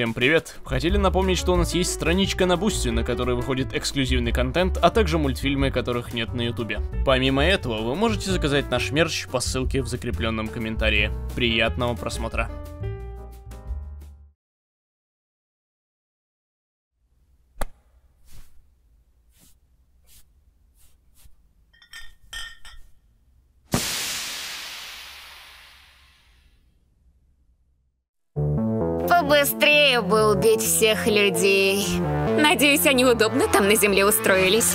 Всем привет! Хотели напомнить, что у нас есть страничка на Бусти, на которой выходит эксклюзивный контент, а также мультфильмы, которых нет на Ютубе. Помимо этого, вы можете заказать наш мерч по ссылке в закрепленном комментарии. Приятного просмотра! Быстрее бы убить всех людей. Надеюсь, они удобно там на земле устроились.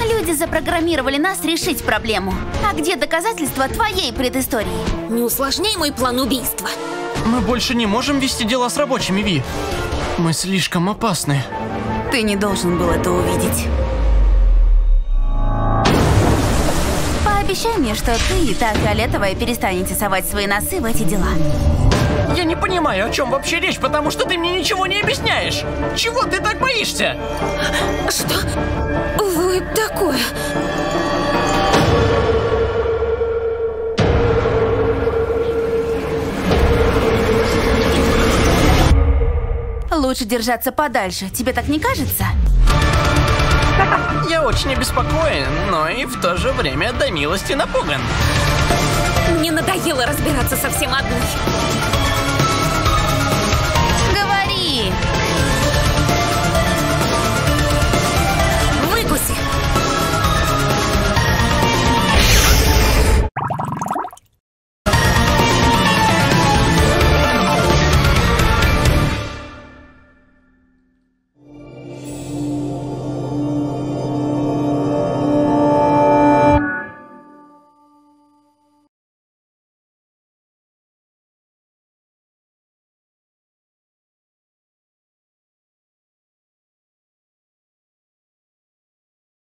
Люди запрограммировали нас решить проблему. А где доказательства твоей предыстории? Не усложняй мой план убийства. Мы больше не можем вести дела с рабочими, Ви. Мы слишком опасны. Ты не должен был это увидеть. Пообещай мне, что ты и та фиолетовая перестанете совать свои носы в эти дела. Я не понимаю, о чем вообще речь, потому что ты мне ничего не объясняешь. Чего ты так боишься? Что вы такое? Лучше держаться подальше. Тебе так не кажется? Я очень обеспокоен, но и в то же время до милости напуган. Мне надоело разбираться совсем одной.